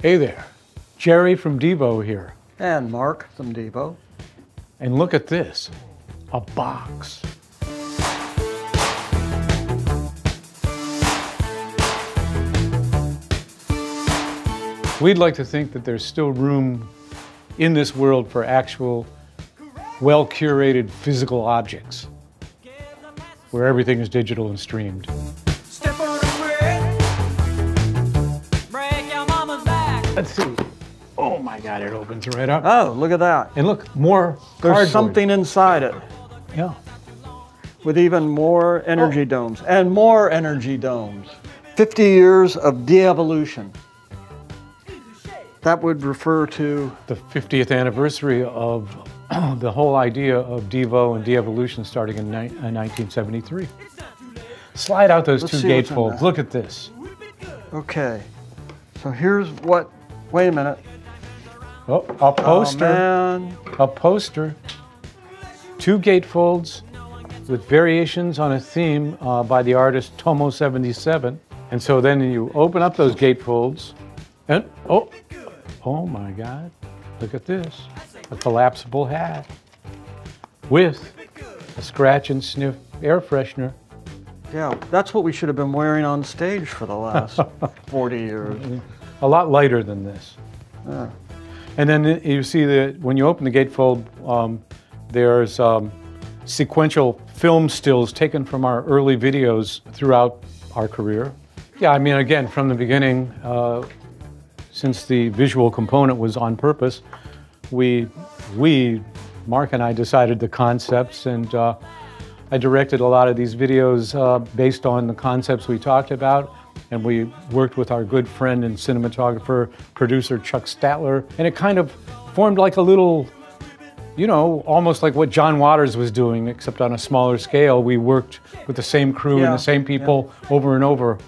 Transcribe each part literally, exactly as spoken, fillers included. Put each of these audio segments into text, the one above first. Hey there, Jerry from Devo here. And Mark from Devo. And look at this, a box. We'd like to think that there's still room in this world for actual, well-curated physical objects, where everything is digital and streamed. Let's see. Oh my God, it opens right up. Oh, look at that. And look, more There's cardboard. Something inside it. Yeah. With even more energy oh. domes and more energy domes. fifty years of de-evolution. That would refer to the fiftieth anniversary of the whole idea of Devo and de-evolution starting in, in nineteen seventy-three. Slide out those Let's two gatefolds. Look at this. Okay. So here's what. Wait a minute. Oh, a poster. Oh, man. A poster. Two gatefolds with variations on a theme uh, by the artist Tomo seventy-seven. And so then you open up those gatefolds and, oh, oh my God, look at this. A collapsible hat with a scratch and sniff air freshener. Yeah, that's what we should have been wearing on stage for the last forty years. A lot lighter than this. Yeah. And then you see that when you open the gatefold, um, there's um, sequential film stills taken from our early videos throughout our career. Yeah, I mean, again, from the beginning, uh, since the visual component was on purpose, we, we Mark and I decided the concepts, and uh, I directed a lot of these videos uh, based on the concepts we talked about. And we worked with our good friend and cinematographer, producer Chuck Statler, and it kind of formed like a little, you know, almost like what John Waters was doing, except on a smaller scale. We worked with the same crew yeah. and the same people yeah. over and over,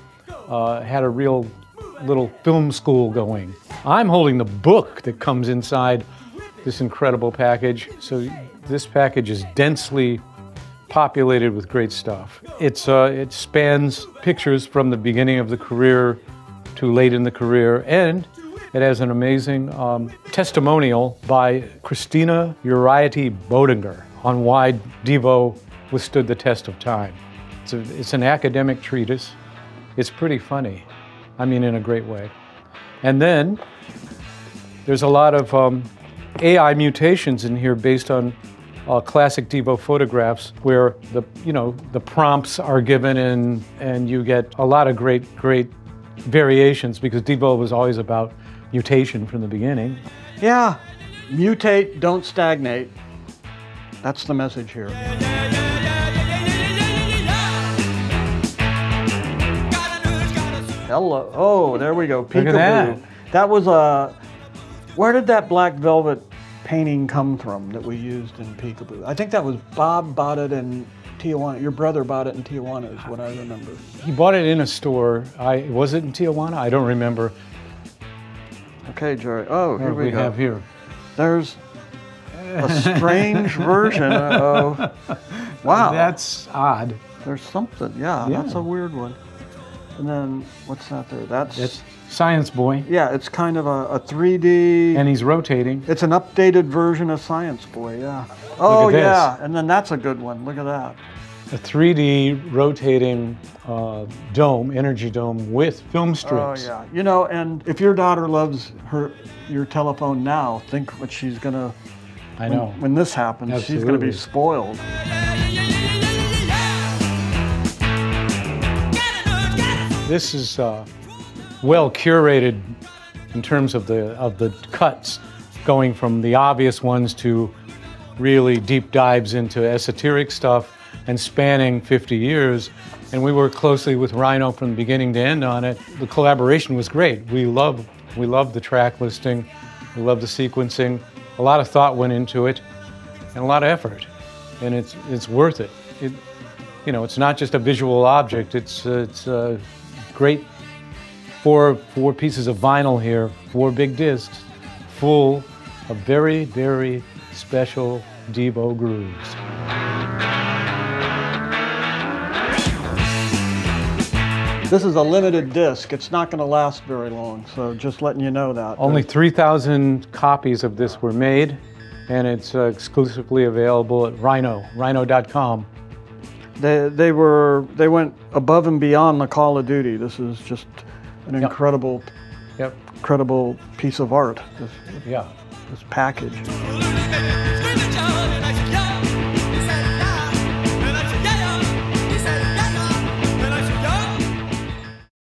uh, had a real little film school going. I'm holding the book that comes inside this incredible package. So this package is densely populated with great stuff. It's, uh, it spans pictures from the beginning of the career to late in the career, and it has an amazing um, testimonial by Christina Uriety-Bodinger on why Devo withstood the test of time. It's, a, it's an academic treatise. It's pretty funny. I mean, in a great way. And then there's a lot of um, A I mutations in here based on Uh, classic Devo photographs, where the you know the prompts are given, and and you get a lot of great great variations, because Devo was always about mutation from the beginning. Yeah, mutate, don't stagnate. That's the message here. Hello. Oh, there we go. Peekaboo. Look at that. That was a. Where did that black velvet painting come from that we used in Peekaboo? I think that was Bob bought it in Tijuana. Your brother bought it in Tijuana is what I remember. He bought it in a store. I was it in Tijuana? I don't remember. Okay, Jerry. Oh, here we, we go. Have here. There's a strange version of, wow. That's odd. There's something, yeah, yeah, that's a weird one. And then, what's that there? That's... It's Science Boy. Yeah, it's kind of a, a three D... And he's rotating. It's an updated version of Science Boy, yeah. Oh, yeah, and then that's a good one. Look at that. A three D rotating uh, dome, energy dome, with film strips. Oh, yeah. You know, and if your daughter loves her your telephone now, think what she's going to... I know. When, when this happens, Absolutely. She's going to be spoiled. This is... Uh, well curated in terms of the of the cuts, going from the obvious ones to really deep dives into esoteric stuff and spanning fifty years. And we worked closely with Rhino from the beginning to end on it. The collaboration was great. We love we love the track listing, we love the sequencing. A lot of thought went into it and a lot of effort. And it's it's worth it. It you know, it's not just a visual object. It's uh, it's a uh, great Four, four pieces of vinyl here, four big discs, full of very, very special Devo grooves. This is a limited disc. It's not going to last very long, so just letting you know that. Only three thousand copies of this were made, and it's uh, exclusively available at Rhino, rhino dot com. They, they, were, they went above and beyond the Call of Duty. This is just an yep. incredible, yep. incredible piece of art, this, yeah. this package.